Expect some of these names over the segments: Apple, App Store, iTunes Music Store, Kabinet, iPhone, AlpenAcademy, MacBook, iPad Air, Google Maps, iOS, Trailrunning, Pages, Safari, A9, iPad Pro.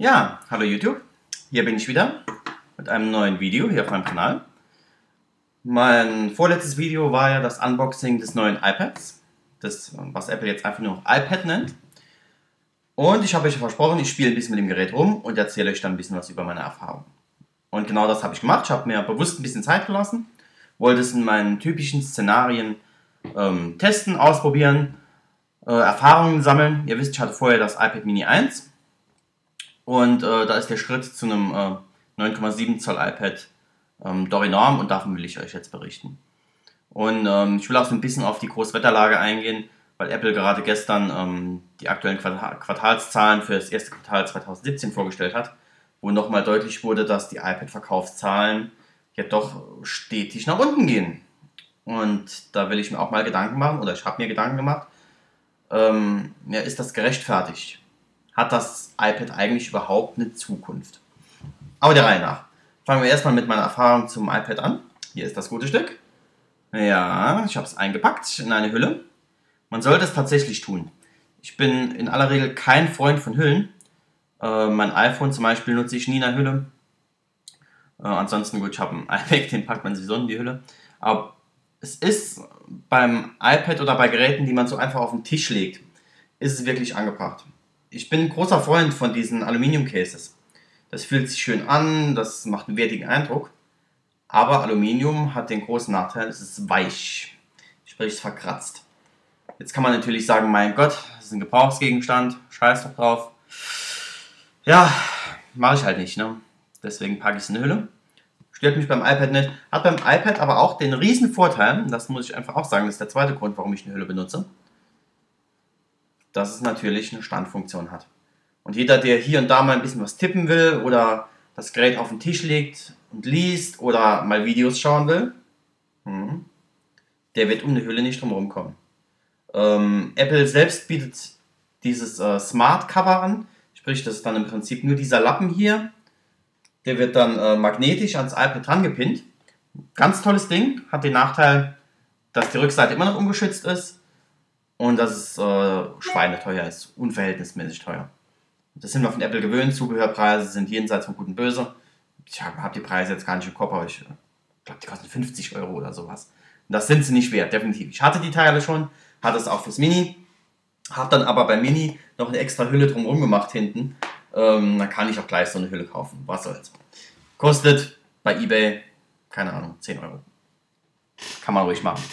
Ja, hallo YouTube, hier bin ich wieder mit einem neuen Video hier auf meinem Kanal. Mein vorletztes Video war ja das Unboxing des neuen iPads, das, was Apple jetzt einfach nur iPad nennt. Und ich habe euch versprochen, ich spiele ein bisschen mit dem Gerät rum und erzähle euch dann ein bisschen was über meine Erfahrungen. Und genau das habe ich gemacht, ich habe mir bewusst ein bisschen Zeit gelassen, wollte es in meinen typischen Szenarien testen, ausprobieren, Erfahrungen sammeln. Ihr wisst, ich hatte vorher das iPad Mini 1. Und da ist der Schritt zu einem 9,7 Zoll iPad doch enorm und davon will ich euch jetzt berichten. Und ich will auch so ein bisschen auf die Großwetterlage eingehen, weil Apple gerade gestern die aktuellen Quartalszahlen für das erste Quartal 2017 vorgestellt hat, wo nochmal deutlich wurde, dass die iPad-Verkaufszahlen ja doch stetig nach unten gehen. Und da will ich mir auch mal Gedanken machen, oder ich habe mir Gedanken gemacht, ja, ist das gerechtfertigt? Hat das iPad eigentlich überhaupt eine Zukunft? Aber der Reihe nach. Fangen wir erstmal mit meiner Erfahrung zum iPad an. Hier ist das gute Stück. Ja, ich habe es eingepackt in eine Hülle. Man sollte es tatsächlich tun. Ich bin in aller Regel kein Freund von Hüllen. Mein iPhone zum Beispiel nutze ich nie in einer Hülle. Ansonsten, gut, ich habe einen iPad, den packt man sowieso in die Hülle. Aber es ist beim iPad oder bei Geräten, die man so einfach auf den Tisch legt, ist es wirklich angebracht. Ich bin ein großer Freund von diesen Aluminium-Cases. Das fühlt sich schön an, das macht einen wertigen Eindruck. Aber Aluminium hat den großen Nachteil, es ist weich. Sprich, es verkratzt. Jetzt kann man natürlich sagen, mein Gott, das ist ein Gebrauchsgegenstand, scheiß doch drauf. Ja, mache ich halt nicht, ne? Deswegen packe ich es in die Hülle. Stört mich beim iPad nicht. Hat beim iPad aber auch den riesen Vorteil, das muss ich einfach auch sagen, das ist der zweite Grund, warum ich eine Hülle benutze, dass es natürlich eine Standfunktion hat. Und jeder, der hier und da mal ein bisschen was tippen will oder das Gerät auf den Tisch legt und liest oder mal Videos schauen will, der wird um eine Hülle nicht drumherum kommen. Apple selbst bietet dieses Smart Cover an, sprich, das ist dann im Prinzip nur dieser Lappen hier, der wird dann magnetisch ans iPad dran gepinnt. Ganz tolles Ding, hat den Nachteil, dass die Rückseite immer noch ungeschützt ist. Und dass es schweineteuer ist, unverhältnismäßig teuer. Das sind wir von Apple gewöhnt, Zubehörpreise sind jenseits von Gut und Böse. Ich habe die Preise jetzt gar nicht im Kopf, aber ich glaube, die kosten 50 € oder sowas. Und das sind sie nicht wert, definitiv. Ich hatte die Teile schon, hatte es auch fürs Mini, habe dann aber beim Mini noch eine extra Hülle drumherum gemacht hinten. Dann kann ich auch gleich so eine Hülle kaufen, was soll's. Kostet bei eBay, keine Ahnung, 10 €. Kann man ruhig machen.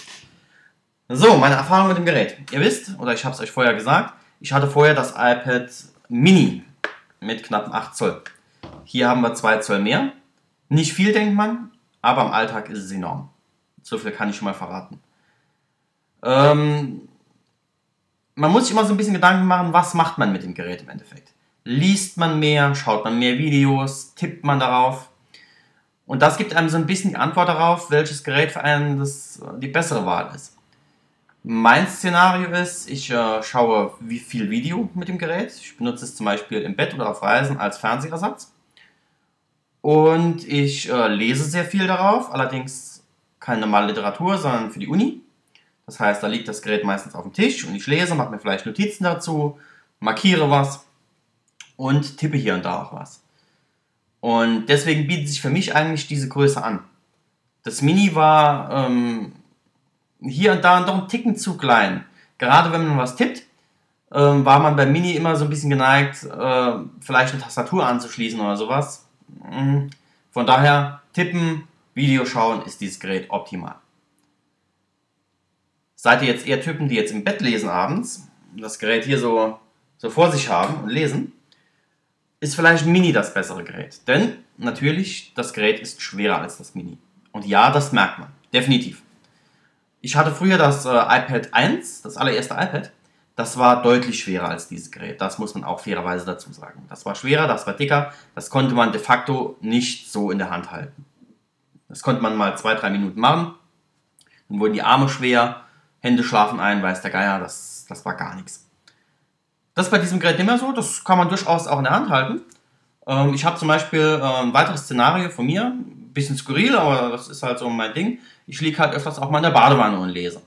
So, meine Erfahrung mit dem Gerät. Ihr wisst, oder ich habe es euch vorher gesagt, ich hatte vorher das iPad Mini mit knapp 8 Zoll. Hier haben wir 2 Zoll mehr. Nicht viel, denkt man, aber im Alltag ist es enorm. So viel kann ich schon mal verraten. Man muss sich immer so ein bisschen Gedanken machen, was macht man mit dem Gerät im Endeffekt. Liest man mehr, schaut man mehr Videos, tippt man darauf. Und das gibt einem so ein bisschen die Antwort darauf, welches Gerät für einen das die bessere Wahl ist. Mein Szenario ist, ich schaue wie viel Video mit dem Gerät. Ich benutze es zum Beispiel im Bett oder auf Reisen als Fernsehersatz. Und ich lese sehr viel darauf, allerdings keine normale Literatur, sondern für die Uni. Das heißt, da liegt das Gerät meistens auf dem Tisch und ich lese, mache mir vielleicht Notizen dazu, markiere was und tippe hier und da auch was. Und deswegen bietet sich für mich eigentlich diese Größe an. Das Mini war hier und da doch ein Ticken zu klein. Gerade wenn man was tippt, war man beim Mini immer so ein bisschen geneigt, vielleicht eine Tastatur anzuschließen oder sowas. Von daher, tippen, Video schauen ist dieses Gerät optimal. Seid ihr jetzt eher Typen, die jetzt im Bett lesen abends, das Gerät hier so vor sich haben und lesen, ist vielleicht ein Mini das bessere Gerät. Denn natürlich, das Gerät ist schwerer als das Mini. Und ja, das merkt man, definitiv. Ich hatte früher das iPad 1, das allererste iPad, das war deutlich schwerer als dieses Gerät. Das muss man auch fairerweise dazu sagen. Das war schwerer, das war dicker, das konnte man de facto nicht so in der Hand halten. Das konnte man mal 2-3 Minuten machen, dann wurden die Arme schwer, Hände schlafen ein, weiß der Geier, das war gar nichts. Das ist bei diesem Gerät nicht mehr so, das kann man durchaus auch in der Hand halten. Ich habe zum Beispiel ein weiteres Szenario von mir, bisschen skurril, aber das ist halt so mein Ding. Ich liege halt öfters auch mal in der Badewanne und lese.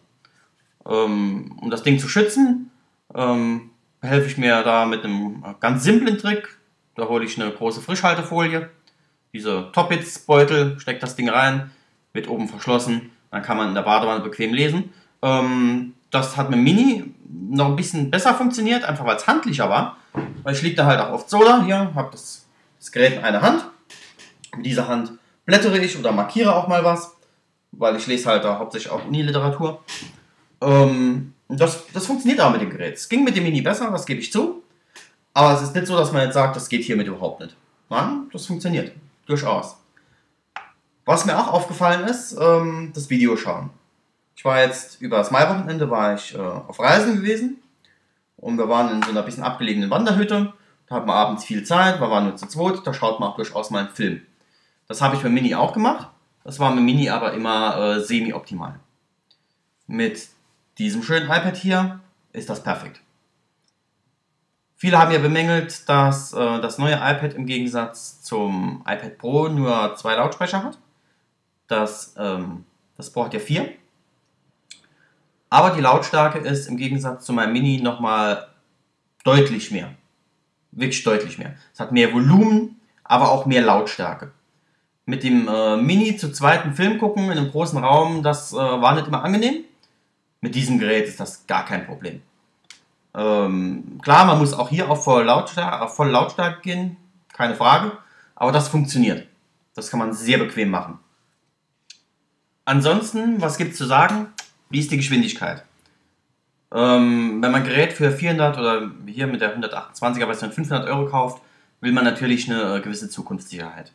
Um das Ding zu schützen, helfe ich mir da mit einem ganz simplen Trick. Da hole ich eine große Frischhaltefolie, diese Top-Hits-Beutel, stecke das Ding rein, wird oben verschlossen, dann kann man in der Badewanne bequem lesen. Das hat mit Mini noch ein bisschen besser funktioniert, einfach weil es handlicher war. Weil ich liege da halt auch oft so da, hier habe das Gerät in einer Hand. Mit dieser Hand blättere ich oder markiere auch mal was, weil ich lese halt da hauptsächlich auch Uniliteratur. Das funktioniert auch mit dem Gerät. Es ging mit dem Mini besser, das gebe ich zu. Aber es ist nicht so, dass man jetzt sagt, das geht hiermit überhaupt nicht. Nein, das funktioniert. Durchaus. Was mir auch aufgefallen ist, das Video schauen. Ich war jetzt über das Mai-Wochenende auf Reisen gewesen. Und wir waren in so einer bisschen abgelegenen Wanderhütte. Da hat man abends viel Zeit, wir waren nur zu zweit. Da schaut man auch durchaus mal einen Film. Das habe ich mit Mini auch gemacht. Das war mit Mini aber immer semi-optimal. Mit diesem schönen iPad hier ist das perfekt. Viele haben ja bemängelt, dass das neue iPad im Gegensatz zum iPad Pro nur 2 Lautsprecher hat. Das braucht ja 4. Aber die Lautstärke ist im Gegensatz zu meinem Mini nochmal deutlich mehr. Wirklich deutlich mehr. Es hat mehr Volumen, aber auch mehr Lautstärke. Mit dem Mini zu zweiten Film gucken in einem großen Raum, das war nicht immer angenehm. Mit diesem Gerät ist das gar kein Problem. Klar, man muss auch hier auf voll Lautstärke gehen, keine Frage. Aber das funktioniert. Das kann man sehr bequem machen. Ansonsten, was gibt es zu sagen? Wie ist die Geschwindigkeit? Wenn man ein Gerät für 400 oder hier mit der 128er-Version 500 € kauft, will man natürlich eine gewisse Zukunftssicherheit.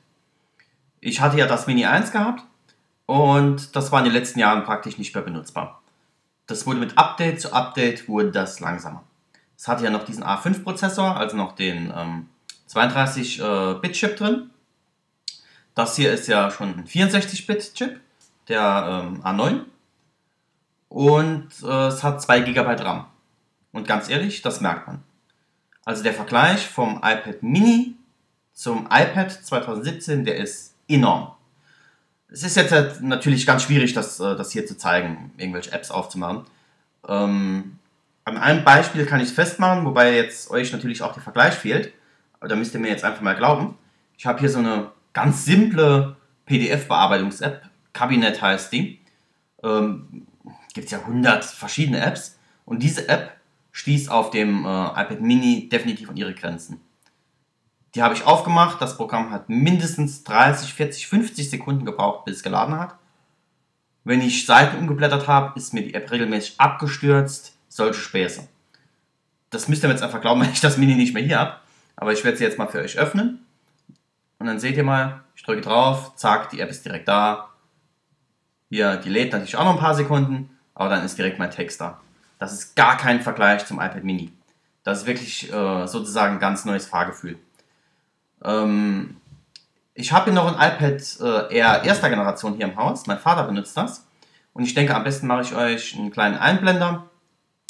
Ich hatte ja das Mini 1 gehabt und das war in den letzten Jahren praktisch nicht mehr benutzbar. Das wurde mit Update zu Update wurde das langsamer. Es hatte ja noch diesen A5-Prozessor, also noch den 32-Bit-Chip drin. Das hier ist ja schon ein 64-Bit-Chip, der A9. Und es hat 2 GB RAM. Und ganz ehrlich, das merkt man. Also der Vergleich vom iPad Mini zum iPad 2017, der ist enorm. Es ist jetzt halt natürlich ganz schwierig, das hier zu zeigen, irgendwelche Apps aufzumachen. An einem Beispiel kann ich es festmachen, wobei jetzt euch natürlich auch der Vergleich fehlt. Aber da müsst ihr mir jetzt einfach mal glauben. Ich habe hier so eine ganz simple PDF-Bearbeitungs-App. Kabinet heißt die. Gibt es ja 100 verschiedene Apps und diese App stieß auf dem iPad Mini definitiv an ihre Grenzen. Die habe ich aufgemacht, das Programm hat mindestens 30, 40, 50 Sekunden gebraucht, bis es geladen hat. Wenn ich Seiten umgeblättert habe, ist mir die App regelmäßig abgestürzt, solche Späße. Das müsst ihr mir jetzt einfach glauben, wenn ich das Mini nicht mehr hier habe, aber ich werde sie jetzt mal für euch öffnen und dann seht ihr mal, ich drücke drauf, zack, die App ist direkt da. Hier, die lädt natürlich auch noch ein paar Sekunden, aber dann ist direkt mein Text da. Das ist gar kein Vergleich zum iPad Mini. Das ist wirklich sozusagen ein ganz neues Fahrgefühl. Ich habe hier noch ein iPad Air erster Generation hier im Haus. Mein Vater benutzt das. Und ich denke, am besten mache ich euch einen kleinen Einblender,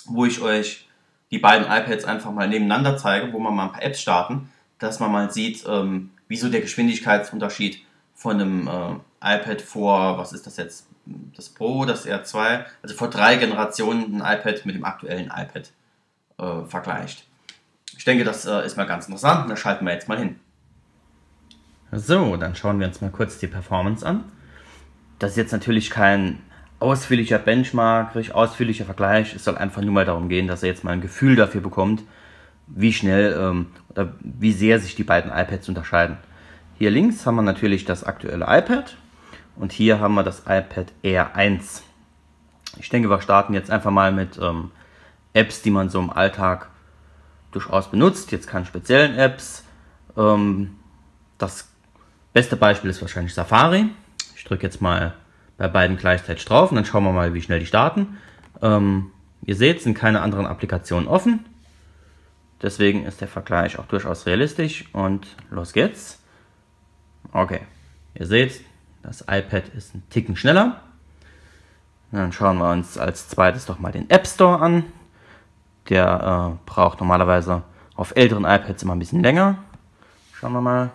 wo ich euch die beiden iPads einfach mal nebeneinander zeige, wo man mal ein paar Apps starten, dass man mal sieht, wieso der Geschwindigkeitsunterschied von einem iPad vor, was ist das jetzt, das Pro, das R2, also vor 3 Generationen ein iPad mit dem aktuellen iPad vergleicht. Ich denke, das ist mal ganz interessant und da schalten wir jetzt mal hin. So, dann schauen wir uns mal kurz die Performance an. Das ist jetzt natürlich kein ausführlicher Benchmark, ausführlicher Vergleich. Es soll einfach nur mal darum gehen, dass ihr jetzt mal ein Gefühl dafür bekommt, wie schnell oder wie sehr sich die beiden iPads unterscheiden. Hier links haben wir natürlich das aktuelle iPad und hier haben wir das iPad Air 1. Ich denke, wir starten jetzt einfach mal mit Apps, die man so im Alltag durchaus benutzt. Jetzt keine speziellen Apps. Das beste Beispiel ist wahrscheinlich Safari. Ich drücke jetzt mal bei beiden gleichzeitig drauf und dann schauen wir mal, wie schnell die starten. Ihr seht, es sind keine anderen Applikationen offen. Deswegen ist der Vergleich auch durchaus realistisch und los geht's. Okay, ihr seht, das iPad ist ein Ticken schneller. Dann schauen wir uns als zweites doch mal den App Store an. Der braucht normalerweise auf älteren iPads immer ein bisschen länger. Schauen wir mal.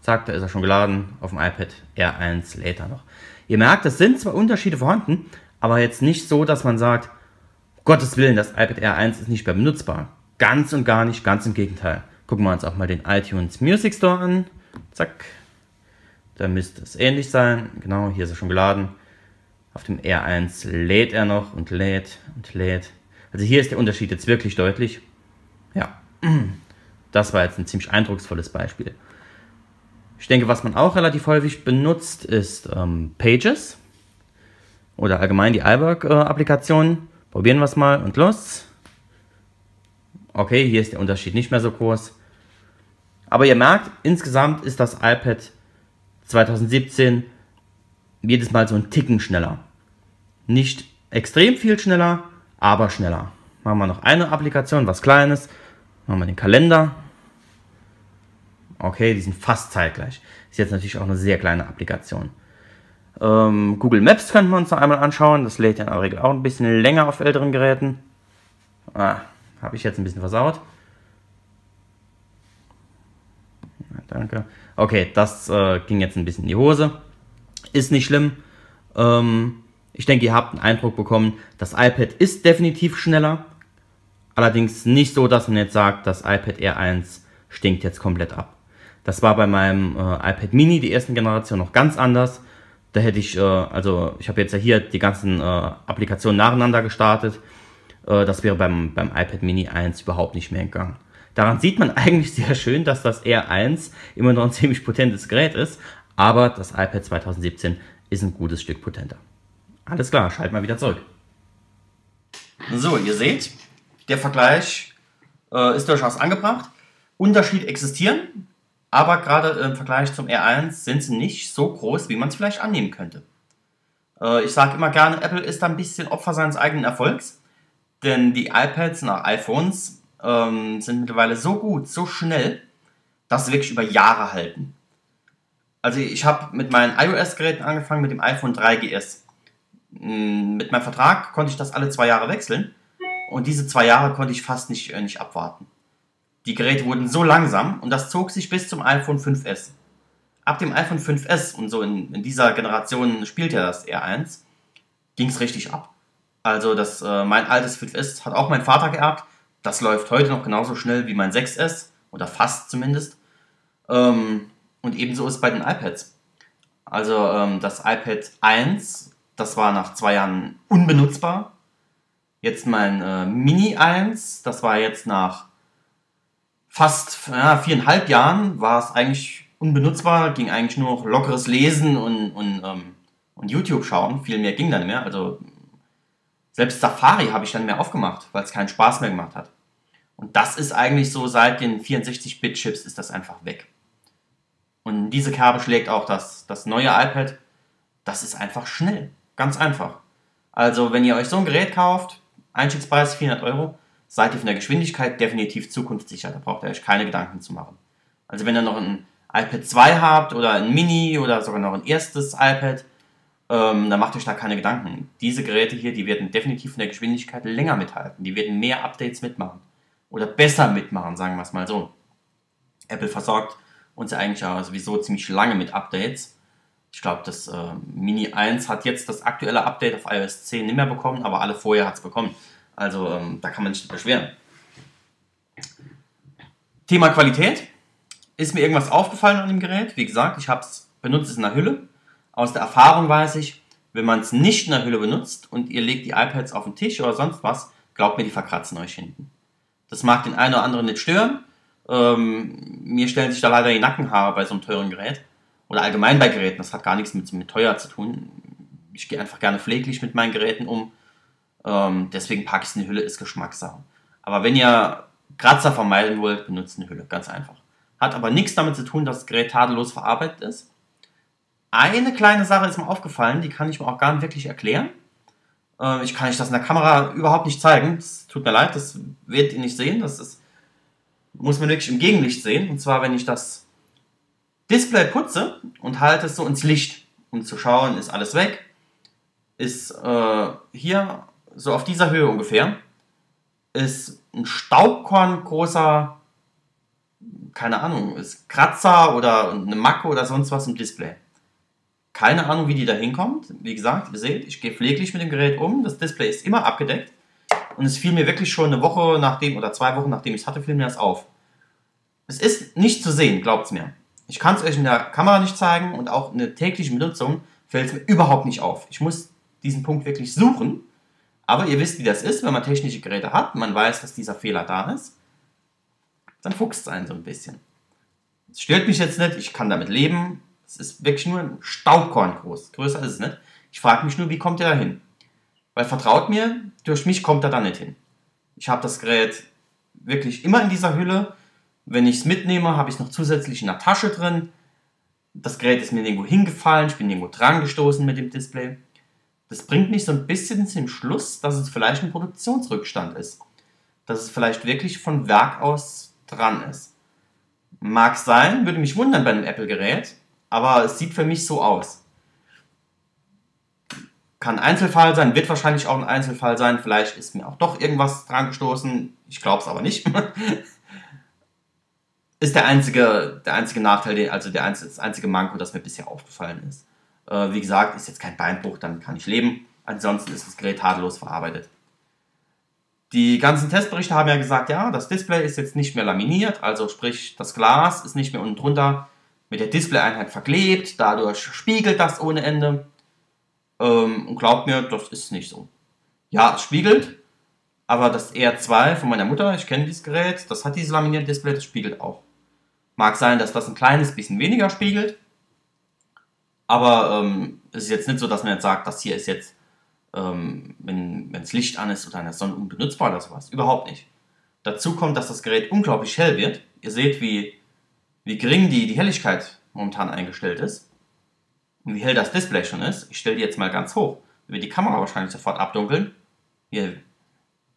Zack, da ist er schon geladen. Auf dem iPad Air 1 lädt er noch. Ihr merkt, es sind zwar Unterschiede vorhanden, aber jetzt nicht so, dass man sagt, um Gottes Willen, das iPad Air 1 ist nicht mehr benutzbar. Ganz und gar nicht, ganz im Gegenteil. Gucken wir uns auch mal den iTunes Music Store an. Zack. Da müsste es ähnlich sein. Genau, hier ist er schon geladen. Auf dem R1 lädt er noch und lädt und lädt. Also hier ist der Unterschied jetzt wirklich deutlich. Ja, das war jetzt ein ziemlich eindrucksvolles Beispiel. Ich denke, was man auch relativ häufig benutzt, ist Pages oder allgemein die iWork-Applikationen. Probieren wir es mal und los. Okay, hier ist der Unterschied nicht mehr so groß. Aber ihr merkt, insgesamt ist das iPad 2017 jedes Mal so ein Ticken schneller. Nicht extrem viel schneller, aber schneller. Machen wir noch eine Applikation, was Kleines. Machen wir den Kalender. Okay, die sind fast zeitgleich. Ist jetzt natürlich auch eine sehr kleine Applikation. Google Maps könnten wir uns noch einmal anschauen. Das lädt ja in der Regel auch ein bisschen länger auf älteren Geräten. Ah, habe ich jetzt ein bisschen versaut. Danke. Okay, das ging jetzt ein bisschen in die Hose. Ist nicht schlimm. Ich denke, ihr habt einen Eindruck bekommen, das iPad ist definitiv schneller. Allerdings nicht so, dass man jetzt sagt, das iPad Air 1 stinkt jetzt komplett ab. Das war bei meinem iPad Mini, die ersten Generation, noch ganz anders. Da hätte ich, also ich habe jetzt ja hier die ganzen Applikationen nacheinander gestartet. Das wäre beim iPad Mini 1 überhaupt nicht mehr gegangen. Daran sieht man eigentlich sehr schön, dass das Air 1 immer noch ein ziemlich potentes Gerät ist, aber das iPad 2017 ist ein gutes Stück potenter. Alles klar, schalt mal wieder zurück. So, ihr seht, der Vergleich ist durchaus angebracht. Unterschied existieren, aber gerade im Vergleich zum Air 1 sind sie nicht so groß, wie man es vielleicht annehmen könnte. Ich sage immer gerne, Apple ist da ein bisschen Opfer seines eigenen Erfolgs, denn die iPads nach iPhones sind mittlerweile so gut, so schnell, dass sie wirklich über Jahre halten. Also ich habe mit meinen iOS-Geräten angefangen, mit dem iPhone 3GS. Mit meinem Vertrag konnte ich das alle 2 Jahre wechseln und diese 2 Jahre konnte ich fast nicht abwarten. Die Geräte wurden so langsam und das zog sich bis zum iPhone 5S. Ab dem iPhone 5S, und so in dieser Generation spielt ja das R1, ging es richtig ab. Also mein altes 5S hat auch mein Vater geerbt. Das läuft heute noch genauso schnell wie mein 6S, oder fast zumindest. Und ebenso ist es bei den iPads. Also das iPad 1, das war nach 2 Jahren unbenutzbar. Jetzt mein Mini 1, das war jetzt nach fast 4,5 Jahren, war es eigentlich unbenutzbar. Ging eigentlich nur noch lockeres Lesen und YouTube schauen. Viel mehr ging dann mehr. Also selbst Safari habe ich dann mehr aufgemacht, weil es keinen Spaß mehr gemacht hat. Und das ist eigentlich so, seit den 64-Bit-Chips ist das einfach weg. Und diese Kerbe schlägt auch das neue iPad. Das ist einfach schnell. Ganz einfach. Also wenn ihr euch so ein Gerät kauft, Einstiegspreis 400 €, seid ihr von der Geschwindigkeit definitiv zukunftssicher. Da braucht ihr euch keine Gedanken zu machen. Also wenn ihr noch ein iPad 2 habt oder ein Mini oder sogar noch ein erstes iPad, dann macht euch da keine Gedanken. Diese Geräte hier, die werden definitiv in der Geschwindigkeit länger mithalten. Die werden mehr Updates mitmachen. Oder besser mitmachen, sagen wir es mal so. Apple versorgt uns ja eigentlich auch sowieso ziemlich lange mit Updates. Ich glaube, das Mini 1 hat jetzt das aktuelle Update auf iOS 10 nicht mehr bekommen, aber alle vorher hat es bekommen. Also da kann man sich nicht beschweren. Thema Qualität. Ist mir irgendwas aufgefallen an dem Gerät? Wie gesagt, ich benutze es in der Hülle. Aus der Erfahrung weiß ich, wenn man es nicht in der Hülle benutzt und ihr legt die iPads auf den Tisch oder sonst was, glaubt mir, die verkratzen euch hinten. Das mag den einen oder anderen nicht stören. Mir stellen sich da leider die Nackenhaare bei so einem teuren Gerät. Oder allgemein bei Geräten, das hat gar nichts mit teuer zu tun. Ich gehe einfach gerne pfleglich mit meinen Geräten um. Deswegen packe ich es in die Hülle, ist Geschmackssache. Aber wenn ihr Kratzer vermeiden wollt, benutzt eine Hülle, ganz einfach. Hat aber nichts damit zu tun, dass das Gerät tadellos verarbeitet ist. Eine kleine Sache ist mir aufgefallen, die kann ich mir auch gar nicht wirklich erklären. Ich kann euch das in der Kamera überhaupt nicht zeigen. Das tut mir leid, das werdet ihr nicht sehen. Das muss man wirklich im Gegenlicht sehen. Und zwar, wenn ich das Display putze und halte es so ins Licht, um zu schauen, ist alles weg. Ist hier so auf dieser Höhe ungefähr, ist ein Staubkorn großer, keine Ahnung, ist Kratzer oder eine Macke oder sonst was im Display. Keine Ahnung, wie die da hinkommt. Wie gesagt, ihr seht, ich gehe pfleglich mit dem Gerät um. Das Display ist immer abgedeckt. Und es fiel mir wirklich schon eine Woche nachdem oder 2 Wochen nachdem ich es hatte, fiel mir das auf. Es ist nicht zu sehen, glaubt's mir. Ich kann es euch in der Kamera nicht zeigen und auch eine tägliche Benutzung fällt es mir überhaupt nicht auf. Ich muss diesen Punkt wirklich suchen, aber ihr wisst, wie das ist, wenn man technische Geräte hat, man weiß, dass dieser Fehler da ist, dann fuchst es einen so ein bisschen. Es stört mich jetzt nicht, ich kann damit leben, es ist wirklich nur ein Staubkorn groß, größer ist es nicht. Ich frage mich nur, wie kommt der da hin? Weil vertraut mir, durch mich kommt er da nicht hin. Ich habe das Gerät wirklich immer in dieser Hülle. Wenn ich es mitnehme, habe ich es noch zusätzlich in der Tasche drin. Das Gerät ist mir irgendwo hingefallen, ich bin irgendwo dran gestoßen mit dem Display. Das bringt mich so ein bisschen zum Schluss, dass es vielleicht ein Produktionsrückstand ist. Dass es vielleicht wirklich von Werk aus dran ist. Mag sein, würde mich wundern bei einem Apple-Gerät, aber es sieht für mich so aus. Kann ein Einzelfall sein, wird wahrscheinlich auch ein Einzelfall sein. Vielleicht ist mir auch doch irgendwas dran gestoßen, ich glaube es aber nicht. Ist der einzige Nachteil, also das einzige Manko, das mir bisher aufgefallen ist. Wie gesagt, ist jetzt kein Beinbruch, damit kann ich leben. Ansonsten ist das Gerät tadellos verarbeitet. Die ganzen Testberichte haben ja gesagt, ja, das Display ist jetzt nicht mehr laminiert, also sprich, das Glas ist nicht mehr unten drunter mit der Display-Einheit verklebt, dadurch spiegelt das ohne Ende. Und glaubt mir, das ist nicht so. Ja, es spiegelt, aber das R2 von meiner Mutter, ich kenne dieses Gerät, das hat dieses laminierte Display, das spiegelt auch. Mag sein, dass das ein kleines bisschen weniger spiegelt, aber es ist jetzt nicht so, dass man jetzt sagt, das hier ist jetzt, wenn das Licht an ist oder in der Sonne, unbenutzbar oder sowas. Überhaupt nicht. Dazu kommt, dass das Gerät unglaublich hell wird. Ihr seht, wie gering die Helligkeit momentan eingestellt ist und wie hell das Display schon ist. Ich stelle die jetzt mal ganz hoch. Über die Kamera wahrscheinlich sofort abdunkeln. Hier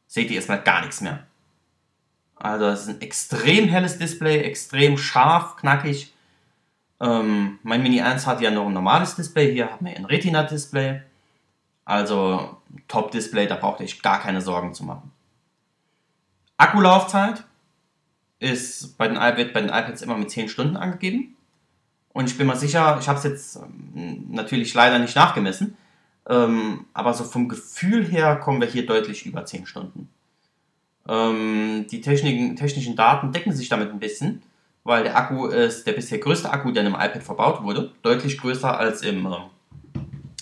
seht ihr erstmal gar nichts mehr. Also es ist ein extrem helles Display, extrem scharf, knackig. Mein Mini 1 hat ja noch ein normales Display, hier haben wir ein Retina-Display. Also Top-Display, da braucht ihr euch gar keine Sorgen zu machen. Akkulaufzeit ist bei den iPads immer mit 10 Stunden angegeben. Und ich bin mal sicher, ich habe es jetzt natürlich leider nicht nachgemessen, aber so vom Gefühl her kommen wir hier deutlich über 10 Stunden. Die technischen Daten decken sich damit ein bisschen, weil der Akku ist der bisher größte Akku, der in einem iPad verbaut wurde. Deutlich größer als im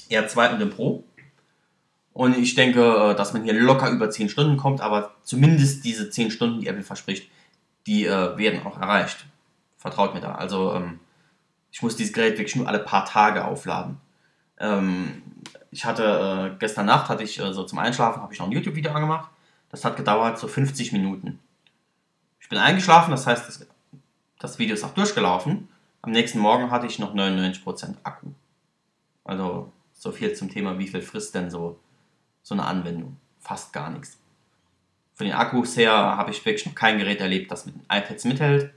R2 und im Pro. Und ich denke, dass man hier locker über 10 Stunden kommt, aber zumindest diese 10 Stunden, die Apple verspricht, die werden auch erreicht. Vertraut mir da. Also ich muss dieses Gerät wirklich nur alle paar Tage aufladen. Ich hatte gestern Nacht, so zum Einschlafen, habe ich noch ein YouTube-Video angemacht. Das hat gedauert so 50 Minuten. Ich bin eingeschlafen, das heißt, das Video ist auch durchgelaufen. Am nächsten Morgen hatte ich noch 99% Akku. Also so viel zum Thema, wie viel frisst denn so eine Anwendung. Fast gar nichts. Von den Akkus her habe ich wirklich noch kein Gerät erlebt, das mit den iPads mithält.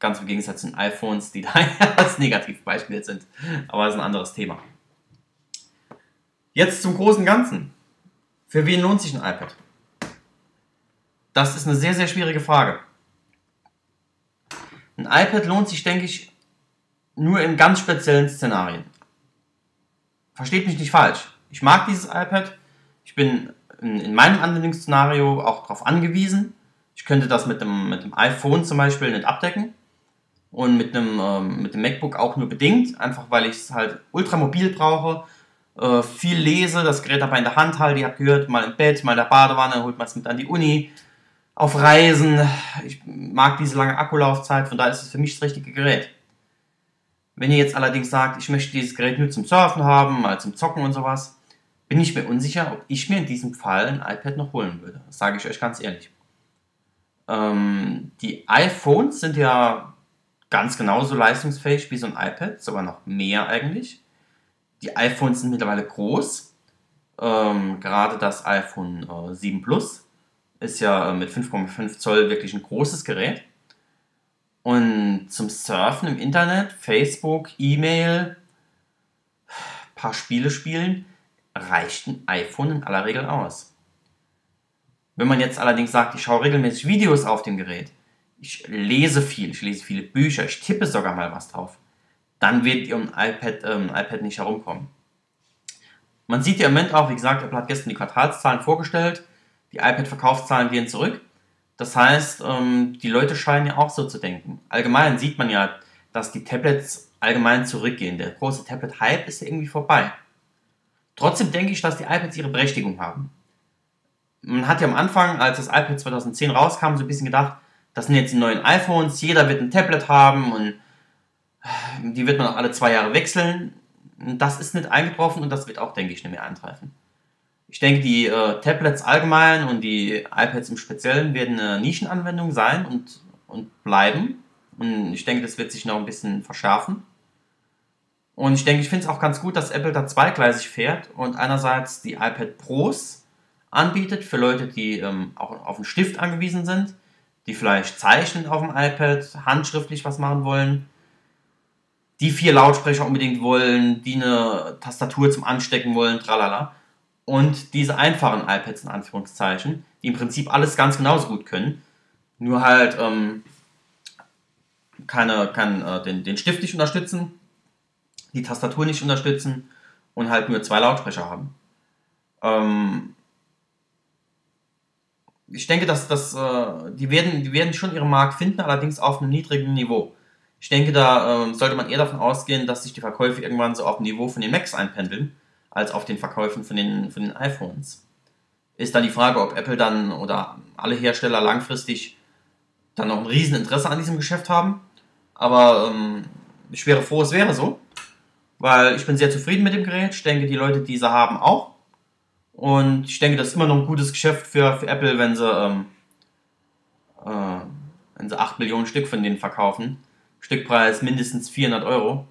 Ganz im Gegensatz zu den iPhones, die da als Negativbeispiel sind. Aber das ist ein anderes Thema. Jetzt zum großen Ganzen. Für wen lohnt sich ein iPad? Das ist eine sehr, sehr schwierige Frage. Ein iPad lohnt sich, denke ich, nur in ganz speziellen Szenarien. Versteht mich nicht falsch. Ich mag dieses iPad. Ich bin in meinem Anwendungsszenario auch darauf angewiesen. Ich könnte das mit dem iPhone zum Beispiel nicht abdecken. Und mit dem MacBook auch nur bedingt. Einfach weil ich es halt ultramobil brauche. Viel lese, das Gerät dabei in der Hand halte. Ihr habt gehört, mal im Bett, mal in der Badewanne, holt man es mit an die Uni. Auf Reisen, ich mag diese lange Akkulaufzeit, von daher ist es für mich das richtige Gerät. Wenn ihr jetzt allerdings sagt, ich möchte dieses Gerät nur zum Surfen haben, mal zum Zocken und sowas, bin ich mir unsicher, ob ich mir in diesem Fall ein iPad noch holen würde. Das sage ich euch ganz ehrlich. Die iPhones sind ja ganz genauso leistungsfähig wie so ein iPad, sogar noch mehr eigentlich. Die iPhones sind mittlerweile groß, gerade das iPhone 7 Plus. Ist ja mit 5,5 Zoll wirklich ein großes Gerät. Und zum Surfen im Internet, Facebook, E-Mail, ein paar Spiele spielen, reicht ein iPhone in aller Regel aus. Wenn man jetzt allerdings sagt, ich schaue regelmäßig Videos auf dem Gerät, ich lese viele Bücher, ich tippe sogar mal was drauf, dann werdet ihr um ein iPad nicht herumkommen. Man sieht ja im Moment auch, wie gesagt, Apple hat gestern die Quartalszahlen vorgestellt. Die iPad-Verkaufszahlen gehen zurück. Das heißt, die Leute scheinen ja auch so zu denken. Allgemein sieht man ja, dass die Tablets allgemein zurückgehen. Der große Tablet-Hype ist irgendwie vorbei. Trotzdem denke ich, dass die iPads ihre Berechtigung haben. Man hat ja am Anfang, als das iPad 2010 rauskam, so ein bisschen gedacht, das sind jetzt die neuen iPhones, jeder wird ein Tablet haben und die wird man auch alle 2 Jahre wechseln. Das ist nicht eingetroffen und das wird auch, denke ich, nicht mehr eintreffen. Ich denke, die Tablets allgemein und die iPads im Speziellen werden eine Nischenanwendung sein und bleiben. Und ich denke, das wird sich noch ein bisschen verschärfen. Und ich denke, ich finde es auch ganz gut, dass Apple da zweigleisig fährt und einerseits die iPad Pros anbietet für Leute, die auch auf einen Stift angewiesen sind, die vielleicht zeichnen auf dem iPad, handschriftlich was machen wollen, die 4 Lautsprecher unbedingt wollen, die eine Tastatur zum Anstecken wollen, tralala. Und diese einfachen iPads in Anführungszeichen, die im Prinzip alles ganz genauso gut können, nur halt den Stift nicht unterstützen, die Tastatur nicht unterstützen und halt nur 2 Lautsprecher haben. Ich denke, dass die werden schon ihren Markt finden, allerdings auf einem niedrigen Niveau. Ich denke, da sollte man eher davon ausgehen, dass sich die Verkäufe irgendwann so auf dem Niveau von den Macs einpendeln, als auf den Verkäufen von den iPhones. Ist dann die Frage, ob Apple dann oder alle Hersteller langfristig dann noch ein Rieseninteresse an diesem Geschäft haben. Aber ich wäre froh, es wäre so, weil ich bin sehr zufrieden mit dem Gerät. Ich denke, die Leute, die diese haben, auch. Und ich denke, das ist immer noch ein gutes Geschäft für Apple, wenn sie 8 Millionen Stück von denen verkaufen. Stückpreis mindestens 400 €.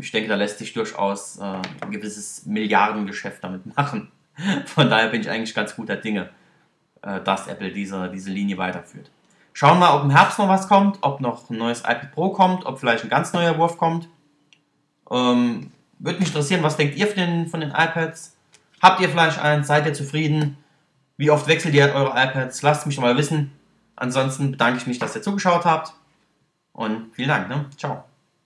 Ich denke, da lässt sich durchaus ein gewisses Milliardengeschäft damit machen. Von daher bin ich eigentlich ganz guter Dinge, dass Apple diese Linie weiterführt. Schauen wir mal, ob im Herbst noch was kommt, ob noch ein neues iPad Pro kommt, ob vielleicht ein ganz neuer Wurf kommt. Würde mich interessieren, was denkt ihr von den iPads? Habt ihr vielleicht eins? Seid ihr zufrieden? Wie oft wechselt ihr eure iPads? Lasst mich mal wissen. Ansonsten bedanke ich mich, dass ihr zugeschaut habt. Und vielen Dank. Ciao.